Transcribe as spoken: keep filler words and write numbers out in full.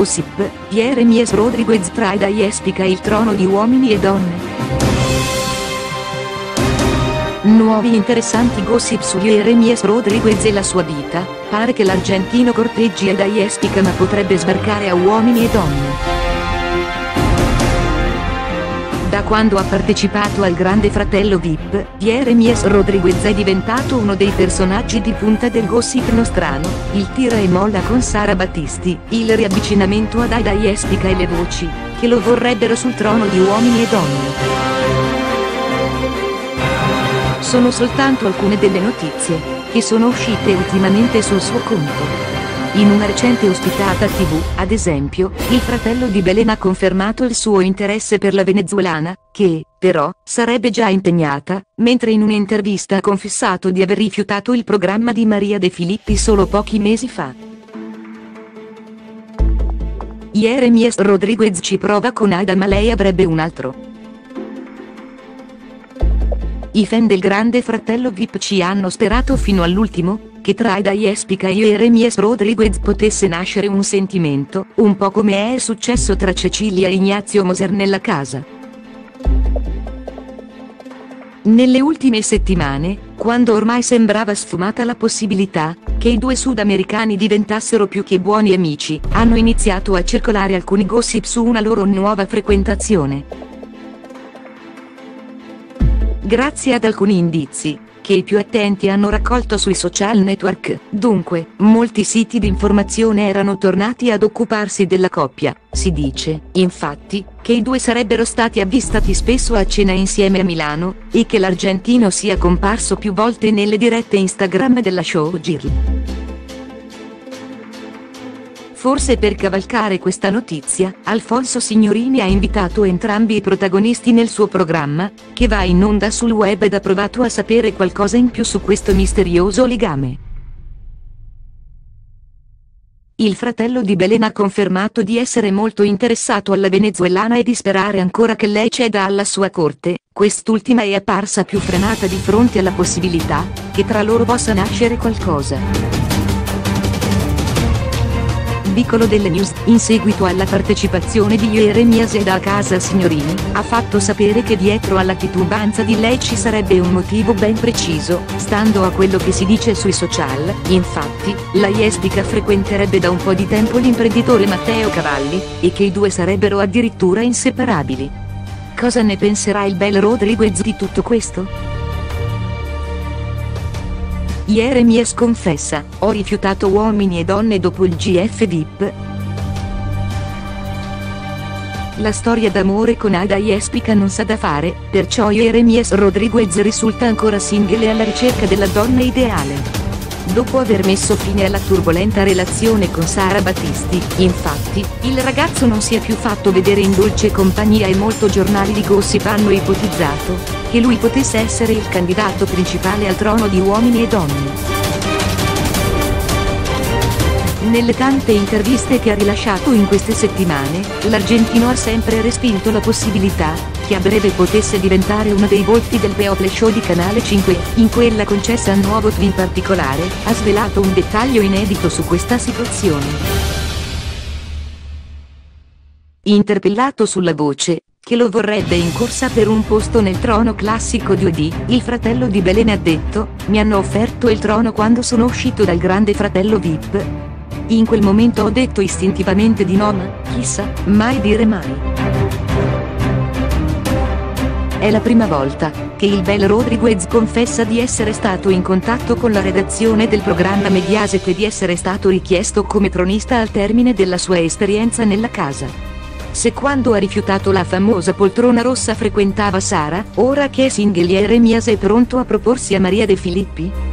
Gossip, Jeremias Rodriguez tra Aida Yespica e il trono di Uomini e donne. Nuovi interessanti gossip su Jeremias Rodriguez e la sua vita. Pare che l'argentino corteggi Aida Yespica ma potrebbe sbarcare a Uomini e donne. Da quando ha partecipato al Grande Fratello Vip, Jeremias Rodriguez è diventato uno dei personaggi di punta del gossip nostrano, il tira e molla con Sara Battisti, il riavvicinamento ad Aida Yespica e le voci che lo vorrebbero sul trono di Uomini e donne. Sono soltanto alcune delle notizie che sono uscite ultimamente sul suo conto. In una recente ospitata tivù, ad esempio, il fratello di Belen ha confermato il suo interesse per la venezuelana, che, però, sarebbe già impegnata, mentre in un'intervista ha confessato di aver rifiutato il programma di Maria De Filippi solo pochi mesi fa. Jeremias Rodriguez ci prova con Aida ma lei avrebbe un altro. I fan del Grande Fratello Vip ci hanno sperato fino all'ultimo, che tra Aida Yespica e Jeremias Rodriguez potesse nascere un sentimento, un po' come è successo tra Cecilia e Ignazio Moser nella casa. Nelle ultime settimane, quando ormai sembrava sfumata la possibilità che i due sudamericani diventassero più che buoni amici, hanno iniziato a circolare alcuni gossip su una loro nuova frequentazione. Grazie ad alcuni indizi, che i più attenti hanno raccolto sui social network, dunque, molti siti di informazione erano tornati ad occuparsi della coppia. Si dice, infatti, che i due sarebbero stati avvistati spesso a cena insieme a Milano, e che l'argentino sia comparso più volte nelle dirette Instagram della showgirl. Forse per cavalcare questa notizia, Alfonso Signorini ha invitato entrambi i protagonisti nel suo programma, che va in onda sul web ed ha provato a sapere qualcosa in più su questo misterioso legame. Il fratello di Belen ha confermato di essere molto interessato alla venezuelana e di sperare ancora che lei ceda alla sua corte. Quest'ultima è apparsa più frenata di fronte alla possibilità che tra loro possa nascere qualcosa. Piccolo delle news, in seguito alla partecipazione di Jeremias Rodriguez a casa Signorini, ha fatto sapere che dietro alla titubanza di lei ci sarebbe un motivo ben preciso, stando a quello che si dice sui social. Infatti, la Yespica frequenterebbe da un po' di tempo l'imprenditore Matteo Cavalli, e che i due sarebbero addirittura inseparabili. Cosa ne penserà il bel Rodriguez di tutto questo? Jeremias confessa, ho rifiutato Uomini e donne dopo il G F Vip. La storia d'amore con Aida Yespica non sa da fare, perciò Jeremias Rodriguez risulta ancora single e alla ricerca della donna ideale. Dopo aver messo fine alla turbolenta relazione con Sara Battisti, infatti, il ragazzo non si è più fatto vedere in dolce compagnia e molti giornali di gossip hanno ipotizzato che lui potesse essere il candidato principale al trono di Uomini e donne. Nelle tante interviste che ha rilasciato in queste settimane, l'argentino ha sempre respinto la possibilità che a breve potesse diventare uno dei volti del People Show di Canale cinque, in quella concessa al nuovo T V in particolare, ha svelato un dettaglio inedito su questa situazione. Interpellato sulla voce, che lo vorrebbe in corsa per un posto nel trono classico di Odi, il fratello di Belen ha detto, mi hanno offerto il trono quando sono uscito dal Grande Fratello Vip. In quel momento ho detto istintivamente di no ma, chissà, mai dire mai. È la prima volta che il bel Rodriguez confessa di essere stato in contatto con la redazione del programma Mediaset e di essere stato richiesto come cronista al termine della sua esperienza nella casa. Se quando ha rifiutato la famosa poltrona rossa frequentava Sara, ora che è single Jeremias è pronto a proporsi a Maria De Filippi?